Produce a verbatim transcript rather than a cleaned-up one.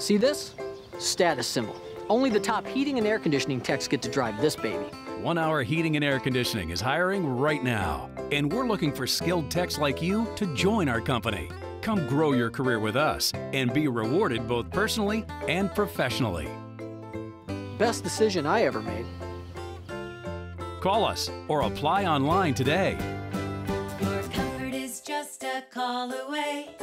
See this? Status symbol. Only the top heating and air conditioning techs get to drive this baby. One Hour Heating and Air Conditioning is hiring right now, and we're looking for skilled techs like you to join our company. Come grow your career with us and be rewarded both personally and professionally. Best decision I ever made. Call us or apply online today. Your comfort is just a call away.